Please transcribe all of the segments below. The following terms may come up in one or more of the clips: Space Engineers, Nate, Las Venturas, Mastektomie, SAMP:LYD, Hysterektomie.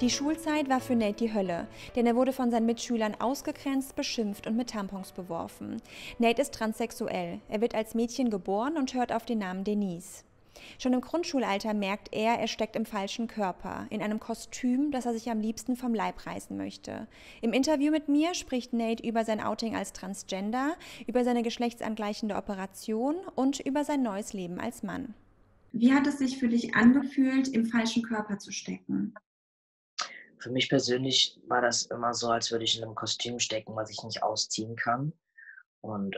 Die Schulzeit war für Nate die Hölle, denn er wurde von seinen Mitschülern ausgegrenzt, beschimpft und mit Tampons beworfen. Nate ist transsexuell. Er wird als Mädchen geboren und hört auf den Namen Denise. Schon im Grundschulalter merkt er, er steckt im falschen Körper, in einem Kostüm, das er sich am liebsten vom Leib reißen möchte. Im Interview mit mir spricht Nate über sein Outing als Transgender, über seine geschlechtsangleichende Operation und über sein neues Leben als Mann. Wie hat es sich für dich angefühlt, im falschen Körper zu stecken? Für mich persönlich war das immer so, als würde ich in einem Kostüm stecken, was ich nicht ausziehen kann. Und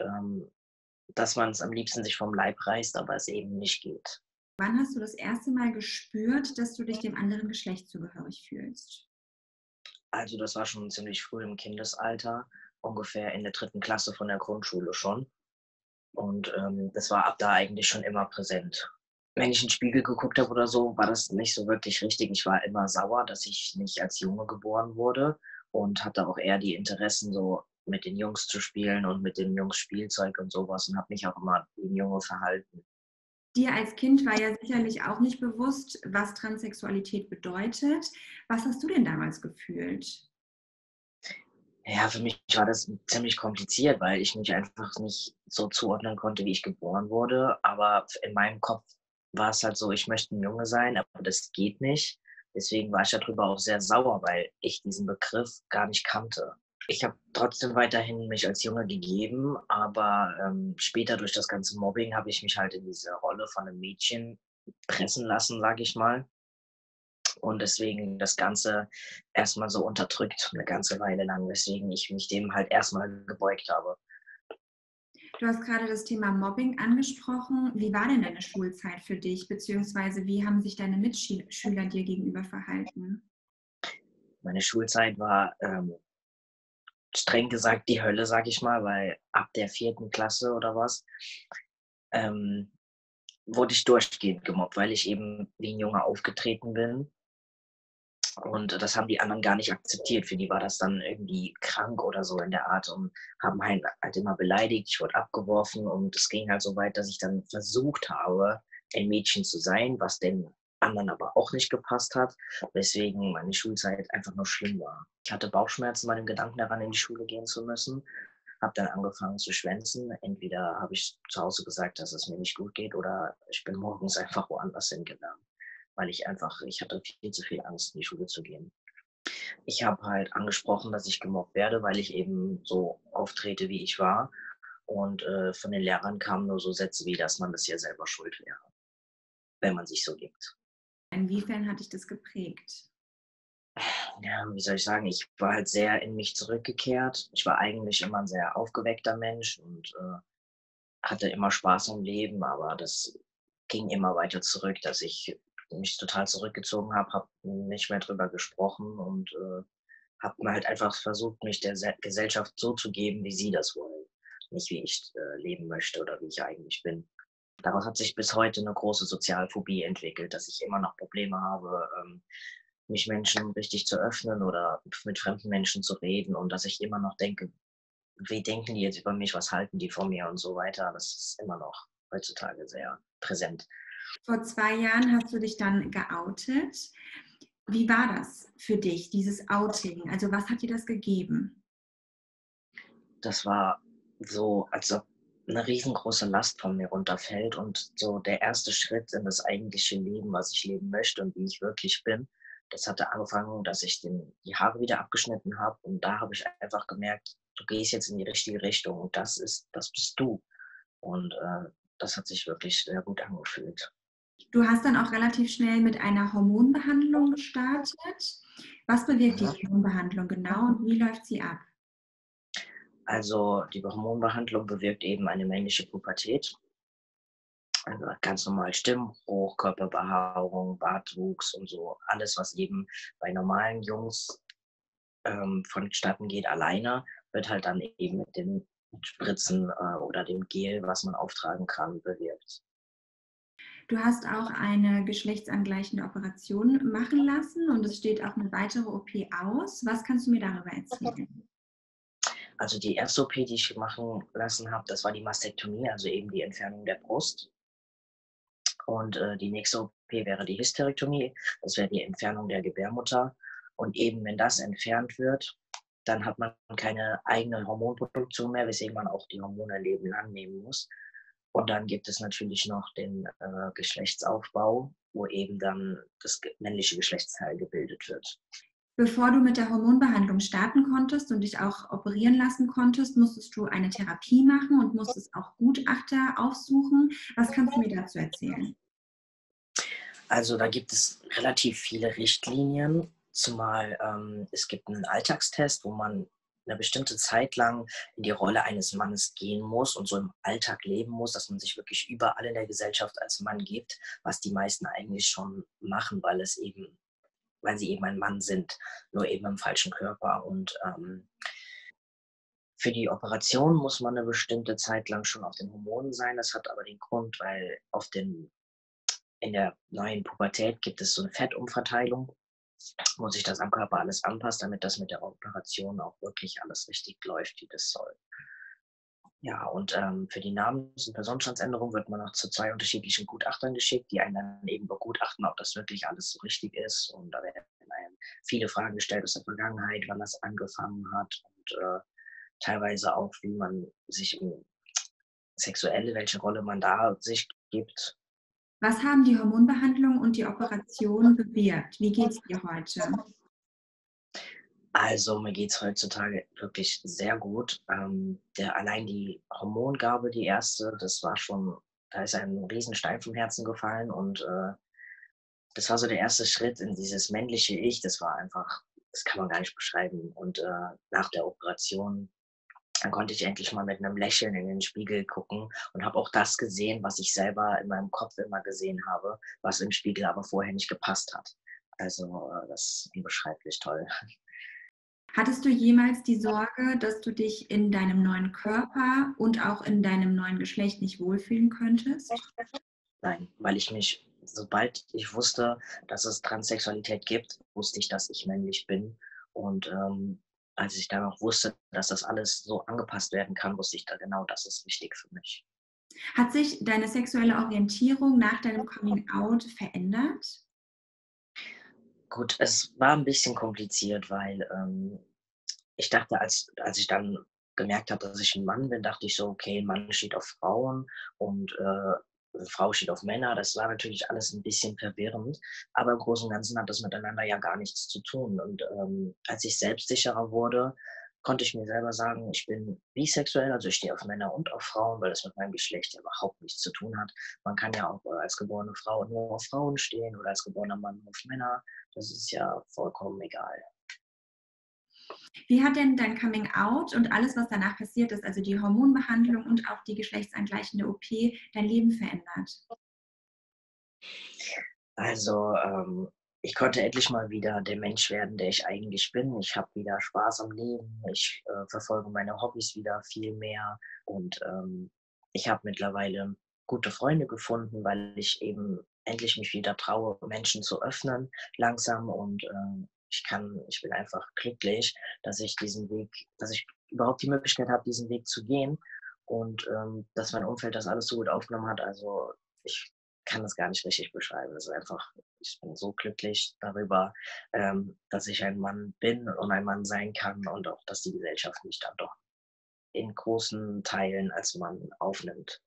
dass man es am liebsten sich vom Leib reißt, aber es eben nicht geht. Wann hast du das erste Mal gespürt, dass du dich dem anderen Geschlecht zugehörig fühlst? Also das war schon ziemlich früh im Kindesalter, ungefähr in der 3. Klasse von der Grundschule schon. Und das war ab da eigentlich schon immer präsent. Wenn ich in den Spiegel geguckt habe oder so, war das nicht so wirklich richtig. Ich war immer sauer, dass ich nicht als Junge geboren wurde und hatte auch eher die Interessen, so mit den Jungs zu spielen und mit dem Jungs Spielzeug und sowas, und habe mich auch immer wie ein Junge verhalten. Dir als Kind war ja sicherlich auch nicht bewusst, was Transsexualität bedeutet. Was hast du denn damals gefühlt? Ja, für mich war das ziemlich kompliziert, weil ich mich einfach nicht so zuordnen konnte, wie ich geboren wurde. Aber in meinem Kopf war es halt so, ich möchte ein Junge sein, aber das geht nicht. Deswegen war ich darüber auch sehr sauer, weil ich diesen Begriff gar nicht kannte. Ich habe trotzdem weiterhin mich als Junge gegeben, aber später durch das ganze Mobbing habe ich mich halt in diese Rolle von einem Mädchen pressen lassen, sage ich mal. Und deswegen das Ganze erstmal so unterdrückt, eine ganze Weile lang, weswegen ich mich dem halt erstmal gebeugt habe. Du hast gerade das Thema Mobbing angesprochen. Wie war denn deine Schulzeit für dich, beziehungsweise wie haben sich deine Mitschüler dir gegenüber verhalten? Meine Schulzeit war streng gesagt die Hölle, sag ich mal, weil ab der 4. Klasse oder was wurde ich durchgehend gemobbt, weil ich eben wie ein Junge aufgetreten bin. Und das haben die anderen gar nicht akzeptiert. Für die war das dann irgendwie krank oder so in der Art und haben halt immer beleidigt. Ich wurde abgeworfen und es ging halt so weit, dass ich dann versucht habe, ein Mädchen zu sein, was den anderen aber auch nicht gepasst hat, weswegen meine Schulzeit einfach nur schlimm war. Ich hatte Bauchschmerzen bei dem Gedanken daran, in die Schule gehen zu müssen. Habe dann angefangen zu schwänzen. Entweder habe ich zu Hause gesagt, dass es mir nicht gut geht, oder ich bin morgens einfach woanders hingegangen. Weil ich hatte viel zu viel Angst, in die Schule zu gehen. Ich habe halt angesprochen, dass ich gemobbt werde, weil ich eben so auftrete, wie ich war. Und von den Lehrern kamen nur so Sätze wie, dass man das ja selber schuld wäre, wenn man sich so gibt. Inwiefern hat dich das geprägt? Ja, wie soll ich sagen, ich war halt sehr in mich zurückgekehrt. Ich war eigentlich immer ein sehr aufgeweckter Mensch und hatte immer Spaß am Leben, aber das ging immer weiter zurück, dass ich mich total zurückgezogen habe, habe nicht mehr drüber gesprochen und habe mir halt einfach versucht, mich der Gesellschaft so zu geben, wie sie das wollen. Nicht wie ich leben möchte oder wie ich eigentlich bin. Daraus hat sich bis heute eine große Sozialphobie entwickelt, dass ich immer noch Probleme habe, mich Menschen richtig zu öffnen oder mit fremden Menschen zu reden, und dass ich immer noch denke, wie denken die jetzt über mich, was halten die von mir und so weiter. Das ist immer noch heutzutage sehr präsent. Vor 2 Jahren hast du dich dann geoutet. Wie war das für dich, dieses Outing? Also was hat dir das gegeben? Das war so, als ob eine riesengroße Last von mir runterfällt und so der erste Schritt in das eigentliche Leben, was ich leben möchte und wie ich wirklich bin. Das hatte angefangen, dass ich die Haare wieder abgeschnitten habe, und da habe ich einfach gemerkt, du gehst jetzt in die richtige Richtung und das bist du. Und das hat sich wirklich sehr gut angefühlt. Du hast dann auch relativ schnell mit einer Hormonbehandlung gestartet. Was bewirkt die Hormonbehandlung genau und wie läuft sie ab? Also die Hormonbehandlung bewirkt eben eine männliche Pubertät. Also ganz normal Stimmbruch, Körperbehaarung, Bartwuchs und so. Alles, was eben bei normalen Jungs vonstatten geht alleine, wird halt dann eben mit den Spritzen oder dem Gel, was man auftragen kann, bewirkt. Du hast auch eine geschlechtsangleichende Operation machen lassen und es steht auch eine weitere OP aus. Was kannst du mir darüber erzählen? Also die erste OP, die ich machen lassen habe, das war die Mastektomie, also eben die Entfernung der Brust. Und die nächste OP wäre die Hysterektomie, das wäre die Entfernung der Gebärmutter. Und eben wenn das entfernt wird, dann hat man keine eigene Hormonproduktion mehr, weswegen man auch die Hormone Leben lang nehmen muss. Und dann gibt es natürlich noch den Geschlechtsaufbau, wo eben dann das männliche Geschlechtsteil gebildet wird. Bevor du mit der Hormonbehandlung starten konntest und dich auch operieren lassen konntest, musstest du eine Therapie machen und musstest auch Gutachter aufsuchen. Was kannst du mir dazu erzählen? Also da gibt es relativ viele Richtlinien, zumal es gibt einen Alltagstest, wo man eine bestimmte Zeit lang in die Rolle eines Mannes gehen muss und so im Alltag leben muss, dass man sich wirklich überall in der Gesellschaft als Mann gibt, was die meisten eigentlich schon machen, weil sie eben ein Mann sind, nur eben im falschen Körper. Und für die Operation muss man eine bestimmte Zeit lang schon auf den Hormonen sein. Das hat aber den Grund, weil in der neuen Pubertät gibt es so eine Fettumverteilung, wo sich das am Körper alles anpasst, damit das mit der Operation auch wirklich alles richtig läuft, wie das soll. Ja, und für die Namens- und Personenstandsänderung wird man noch zu 2 unterschiedlichen Gutachtern geschickt, die einen dann eben begutachten, ob das wirklich alles so richtig ist. Und da werden einem viele Fragen gestellt aus der Vergangenheit, wann das angefangen hat und teilweise auch, wie man sich sexuell, welche Rolle man da sich gibt. Was haben die Hormonbehandlung und die Operation bewirkt? Wie geht es dir heute? Also mir geht es heutzutage wirklich sehr gut. Allein die Hormongabe, die erste, das war schon, da ist ein Riesenstein vom Herzen gefallen und das war so der erste Schritt in dieses männliche Ich. Das war einfach, das kann man gar nicht beschreiben. Und nach der Operation, dann konnte ich endlich mal mit einem Lächeln in den Spiegel gucken und habe auch das gesehen, was ich selber in meinem Kopf immer gesehen habe, was im Spiegel aber vorher nicht gepasst hat. Also das ist unbeschreiblich toll. Hattest du jemals die Sorge, dass du dich in deinem neuen Körper und auch in deinem neuen Geschlecht nicht wohlfühlen könntest? Nein, weil ich mich, sobald ich wusste, dass es Transsexualität gibt, wusste ich, dass ich männlich bin. Und als ich dann auch wusste, dass das alles so angepasst werden kann, wusste ich da genau, das ist wichtig für mich. Hat sich deine sexuelle Orientierung nach deinem Coming-out verändert? Gut, es war ein bisschen kompliziert, weil ich dachte, als ich dann gemerkt habe, dass ich ein Mann bin, dachte ich so, okay, ein Mann steht auf Frauen und eine Frau steht auf Männer. Das war natürlich alles ein bisschen verwirrend, aber im Großen und Ganzen hat das miteinander ja gar nichts zu tun. Und als ich selbstsicherer wurde, konnte ich mir selber sagen, ich bin bisexuell, also ich stehe auf Männer und auf Frauen, weil das mit meinem Geschlecht ja überhaupt nichts zu tun hat. Man kann ja auch als geborene Frau nur auf Frauen stehen oder als geborener Mann nur auf Männer. Das ist ja vollkommen egal. Wie hat denn dein Coming-out und alles, was danach passiert ist, also die Hormonbehandlung und auch die geschlechtsangleichende OP, dein Leben verändert? Also ich konnte endlich mal wieder der Mensch werden, der ich eigentlich bin. Ich habe wieder Spaß am Leben, ich verfolge meine Hobbys wieder viel mehr und ich habe mittlerweile gute Freunde gefunden, weil ich eben endlich mich wieder traue, Menschen zu öffnen langsam und ich bin einfach glücklich, dass ich überhaupt die Möglichkeit habe, diesen Weg zu gehen und dass mein Umfeld das alles so gut aufgenommen hat. Also ich kann das gar nicht richtig beschreiben. Es ist einfach, ich bin so glücklich darüber, dass ich ein Mann bin und ein Mann sein kann und auch, dass die Gesellschaft mich dann doch in großen Teilen als Mann aufnimmt.